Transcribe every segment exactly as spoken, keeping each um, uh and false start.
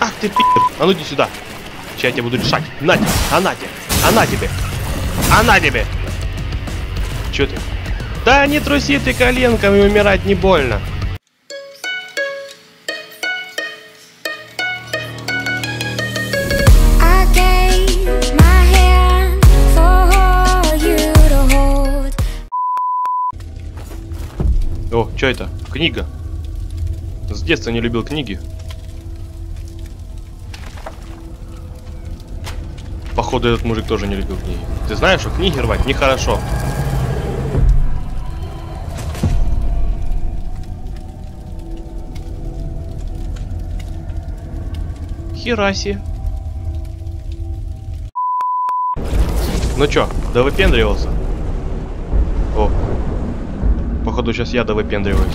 Ах ты пи***р! А ну иди сюда! Сейчас я тебя буду решать. На тебе! Она тебе! Она тебе! Она тебе! Че ты? Да не труси ты коленками, умирать не больно! О, что это? Книга. С детства не любил книги. Походу, этот мужик тоже не любил книги. Ты знаешь, что книги рвать нехорошо. Хераси. Ну чё, да выпендривался? О. Походу, сейчас я да выпендриваюсь.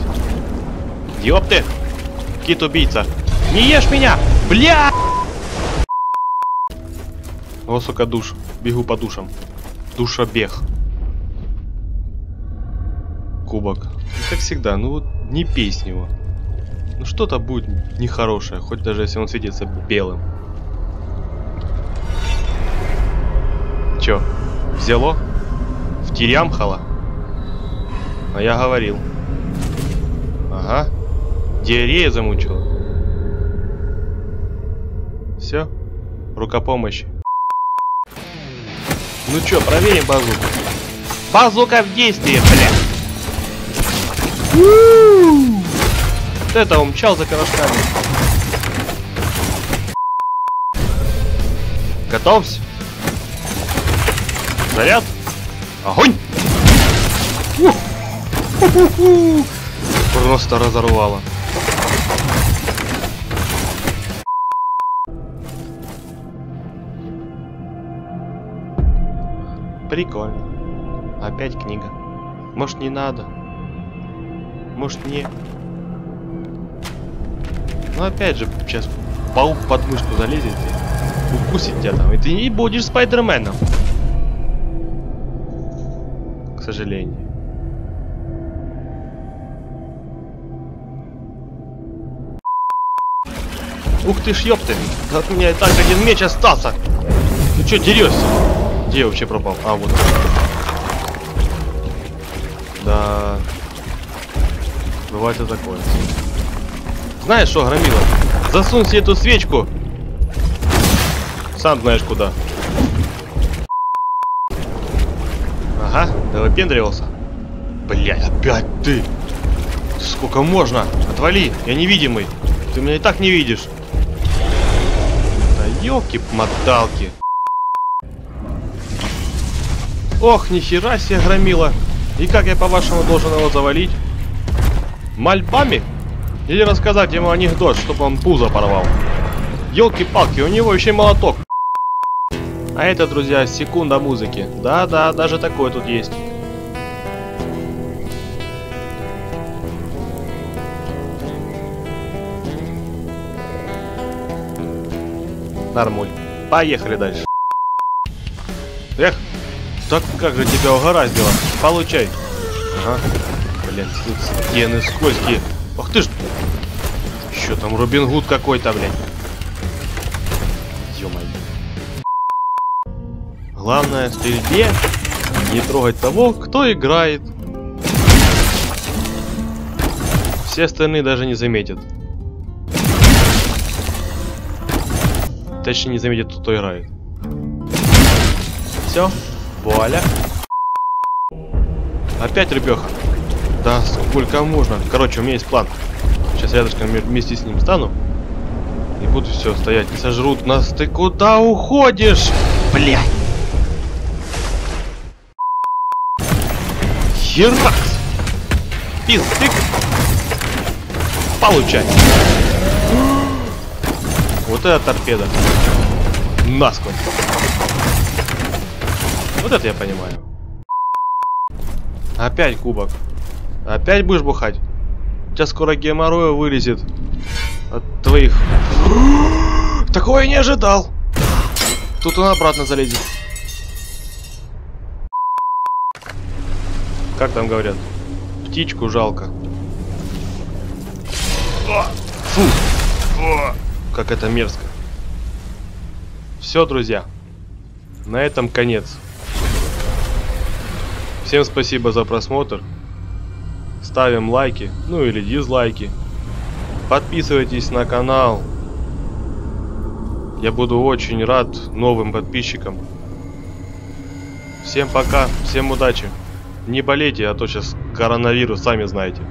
Ёпты! Кит-убийца! Не ешь меня! Бля! О, сука, душ. Бегу по душам. Душобег. Кубок. И как всегда, ну вот не пей с него. Ну что-то будет нехорошее, хоть даже если он светится белым. Чё? Взяло? Втерямхало? А я говорил. Ага. Диарея замучила. Все. Рукопомощь. Ну чё, проверим базуку. Базука в действии, бля. Вот это умчал за корошками. Готовься. Заряд. Огонь. Ух. Просто разорвало. Прикольно. Опять книга. Может, не надо? Может, не? Ну опять же, сейчас паук под мышку залезет и укусит тебя там. И ты не будешь Спайдерменом. К сожалению. Ух ты ж, ёпты! Да от меня и так один меч остался! Ты чё дерешься? Где я вообще пропал? А, вот. Да. Бывает и такое. Знаешь что, громила? Засунь себе эту свечку. Сам знаешь куда. Ага, да выпендривался. Блять, опять ты! Сколько можно? Отвали, я невидимый. Ты меня и так не видишь. Ёлки-моталки. Ох, нихера себе громила. И как я, по-вашему, должен его завалить? Мольбами? Или рассказать ему анекдот, чтобы он пузо порвал? Ёлки-палки, у него еще молоток. А это, друзья, секунда музыки. Да-да, даже такое тут есть. Нормуль. Поехали дальше. Эх, так как же тебя угораздило. Получай. Ага. Блять, тут стены скользкие. Ах ты ж. Еще там Робин Гуд какой-то, блядь. Ё-моё. Главное в стрельбе не трогать того, кто играет. Все остальные даже не заметят. Точнее не заметит, кто играет. Все, вуаля. Опять ребеха. Да сколько можно. Короче, у меня есть план. Сейчас рядышком вместе с ним стану. И буду все стоять. И сожрут нас. Ты куда уходишь? Блядь. Херакс. Пиздык. Получай. Вот это торпеда. Насквозь. Вот это я понимаю. Опять кубок. Опять будешь бухать? Сейчас скоро геморроя вылезет. От твоих. Такого я не ожидал. Тут он обратно залезет. Как там говорят? Птичку жалко. Фу. как это мерзко. Все, друзья. На этом конец. Всем спасибо за просмотр. Ставим лайки, ну или дизлайки. Подписывайтесь на канал. Я буду очень рад новым подписчикам. Всем пока, всем удачи. Не болейте, а то сейчас коронавирус, сами знаете.